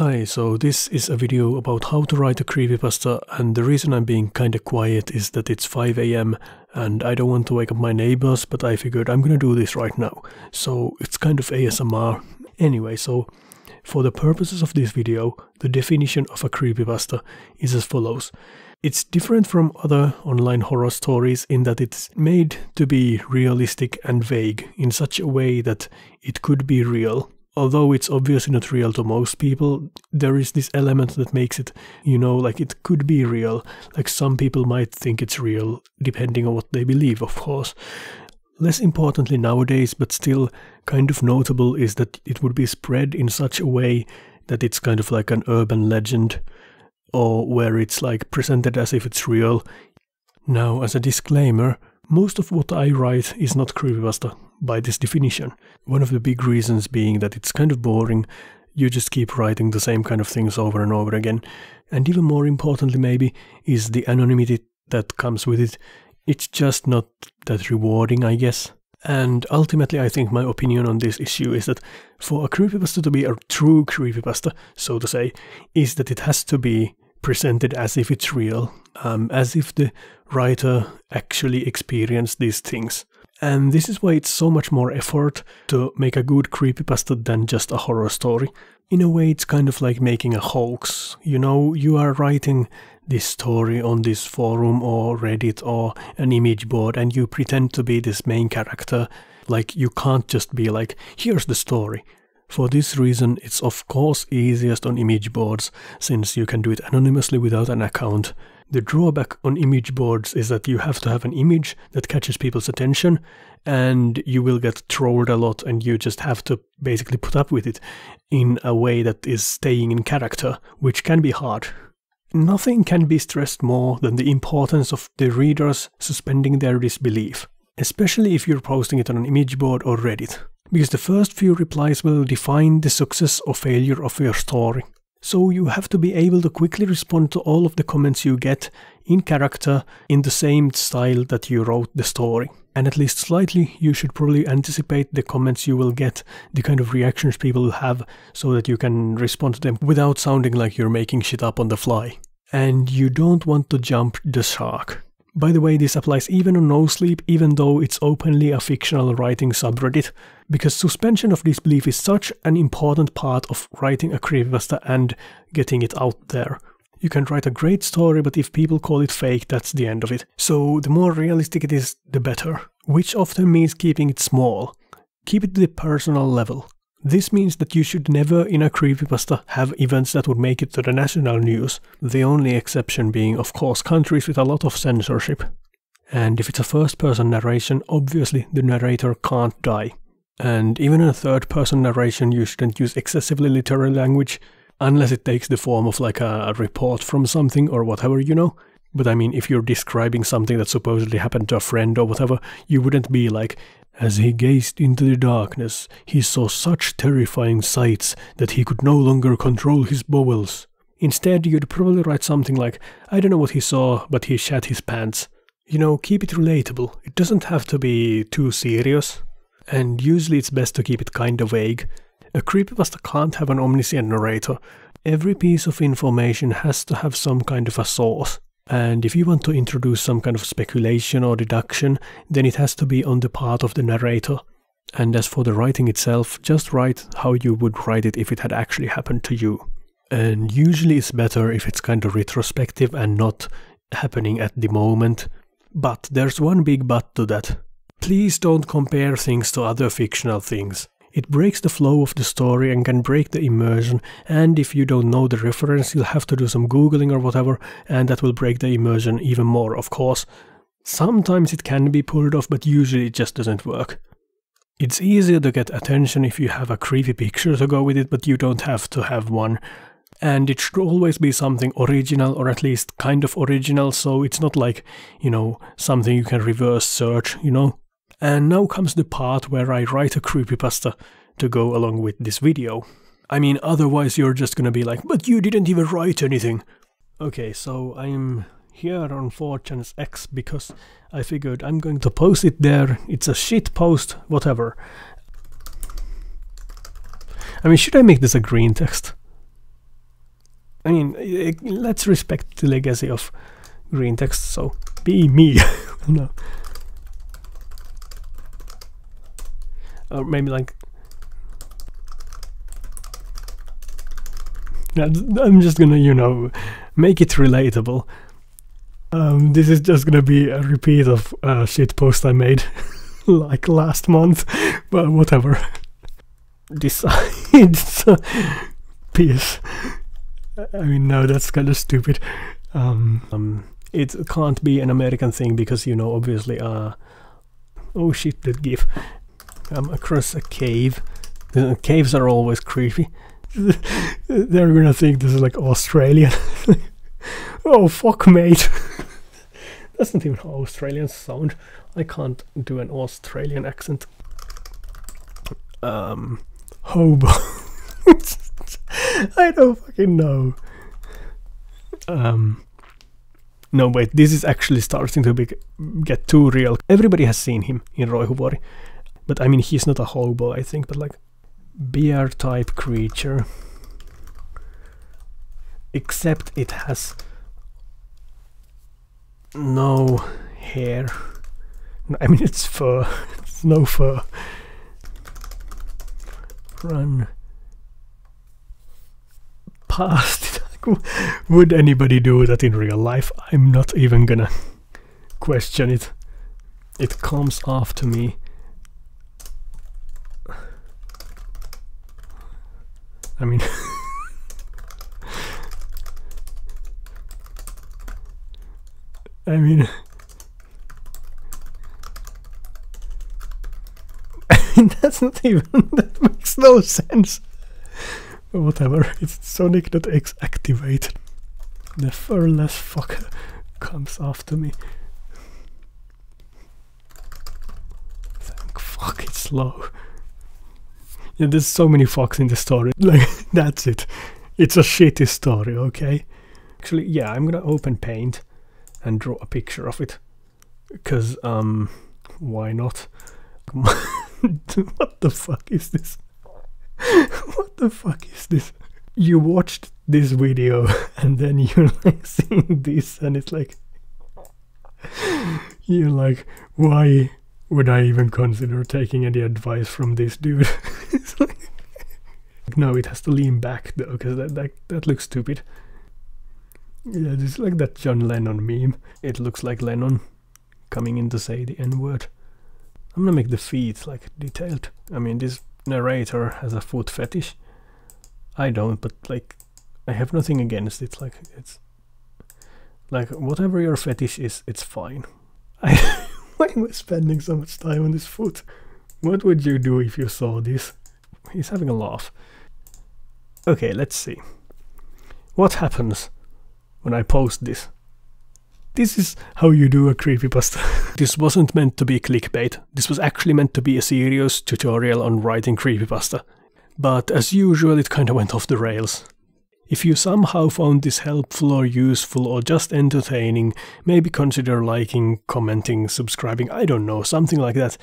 Hi, so this is a video about how to write a creepypasta, and the reason I'm being kinda quiet is that it's 5 AM and I don't want to wake up my neighbors, but I figured I'm gonna do this right now. So it's kind of ASMR. Anyway, so for the purposes of this video, the definition of a creepypasta is as follows. It's different from other online horror stories in that it's made to be realistic and vague in such a way that it could be real. Although it's obviously not real to most people, there is this element that makes it, you know, like it could be real. Like some people might think it's real, depending on what they believe, of course. Less importantly nowadays, but still kind of notable, is that it would be spread in such a way that it's kind of like an urban legend, or where it's like presented as if it's real. Now, as a disclaimer, most of what I write is not creepypasta by this definition. One of the big reasons being that it's kind of boring. You just keep writing the same kind of things over and over again. And even more importantly maybe is the anonymity that comes with it. It's just not that rewarding, I guess. And ultimately I think my opinion on this issue is that for a creepypasta to be a true creepypasta, so to say, is that it has to be presented as if it's real, as if the writer actually experienced these things. And this is why it's so much more effort to make a good creepypasta than just a horror story. In a way, it's kind of like making a hoax. You know, you are writing this story on this forum or Reddit or an image board, and you pretend to be this main character. Like, you can't just be like, here's the story. For this reason, it's of course easiest on image boards, since you can do it anonymously without an account. The drawback on image boards is that you have to have an image that catches people's attention, and you will get trolled a lot, and you just have to basically put up with it in a way that is staying in character, which can be hard. Nothing can be stressed more than the importance of the readers suspending their disbelief, especially if you're posting it on an image board or Reddit, because the first few replies will define the success or failure of your story. So you have to be able to quickly respond to all of the comments you get in character in the same style that you wrote the story. And at least slightly, you should probably anticipate the comments you will get, the kind of reactions people will have, so that you can respond to them without sounding like you're making shit up on the fly. And you don't want to jump the shark. By the way, this applies even on No Sleep, even though it's openly a fictional writing subreddit, because suspension of disbelief is such an important part of writing a creepypasta and getting it out there. You can write a great story, but if people call it fake, that's the end of it. So the more realistic it is, the better, which often means keeping it small. Keep it to the personal level. This means that you should never in a creepypasta have events that would make it to the national news, the only exception being, of course, countries with a lot of censorship. And if it's a first-person narration, obviously the narrator can't die. And even in a third-person narration, you shouldn't use excessively literal language, unless it takes the form of like a report from something or whatever, you know. But I mean, if you're describing something that supposedly happened to a friend or whatever, you wouldn't be like, as he gazed into the darkness, he saw such terrifying sights that he could no longer control his bowels. Instead, you'd probably write something like, I don't know what he saw, but he shat his pants. You know, keep it relatable. It doesn't have to be too serious. And usually it's best to keep it kinda vague. A creepypasta can't have an omniscient narrator. Every piece of information has to have some kind of a source. And if you want to introduce some kind of speculation or deduction, then it has to be on the part of the narrator. And as for the writing itself, just write how you would write it if it had actually happened to you. And usually it's better if it's kind of retrospective and not happening at the moment. But there's one big but to that. Please don't compare things to other fictional things. It breaks the flow of the story and can break the immersion, and if you don't know the reference, you'll have to do some googling or whatever, and that will break the immersion even more, of course. Sometimes it can be pulled off, but usually it just doesn't work. It's easier to get attention if you have a creepy picture to go with it, but you don't have to have one. And it should always be something original, or at least kind of original, so it's not like, you know, something you can reverse search, you know? And now comes the part where I write a creepypasta to go along with this video. I mean, otherwise you're just gonna be like, but you didn't even write anything! Okay, so I'm here on 4chan's X because I figured I'm going to post it there. It's a shit post, whatever. I mean, should I make this a green text? I mean, let's respect the legacy of green text, so be me. No. Or maybe like... I'm just gonna, you know, make it relatable. This is just gonna be a repeat of a shit post I made like last month, but whatever. Decides peace. I mean, no, that's kind of stupid. It can't be an American thing because, you know, obviously, oh shit, that gif. I'm across a cave. Caves are always creepy. They're gonna think this is like Australian. Oh fuck, mate. That's not even how Australians sound. I can't do an Australian accent. Hobo. I don't fucking know. No wait, this is actually starting to get too real. Everybody has seen him in Roihuvuori, but I mean, he's not a hobo, I think, but like bear type creature, except it has no hair. I mean, it's fur. It's no fur. Run past it. Would anybody do that in real life? I'm not even gonna question it. It comes after me. I mean, I mean, that's not even, that makes no sense. Whatever, it's Sonic.x activated. The furless fucker comes after me. Thank fuck, it's low. Yeah, there's so many fucks in the story. Like, that's it. It's a shitty story, okay? Actually, yeah, I'm gonna open Paint and draw a picture of it. Because, why not? What the fuck is this? What the fuck is this? You watched this video and then you're like seeing this and it's like... You're like, why would I even consider taking any advice from this dude? It's like, no, it has to lean back though, because that looks stupid. Yeah, this is like that John Lennon meme. It looks like Lennon coming in to say the N-word. I'm gonna make the feet like detailed. I mean, this narrator has a foot fetish. I don't, but like, I have nothing against it. Like, it's like whatever your fetish is, it's fine. Why am I spending so much time on this foot? What would you do if you saw this? He's having a laugh. Okay, let's see. What happens when I post this? This is how you do a creepypasta. This wasn't meant to be clickbait. This was actually meant to be a serious tutorial on writing creepypasta. But as usual, it kind of went off the rails. If you somehow found this helpful or useful or just entertaining, maybe consider liking, commenting, subscribing, I don't know, something like that.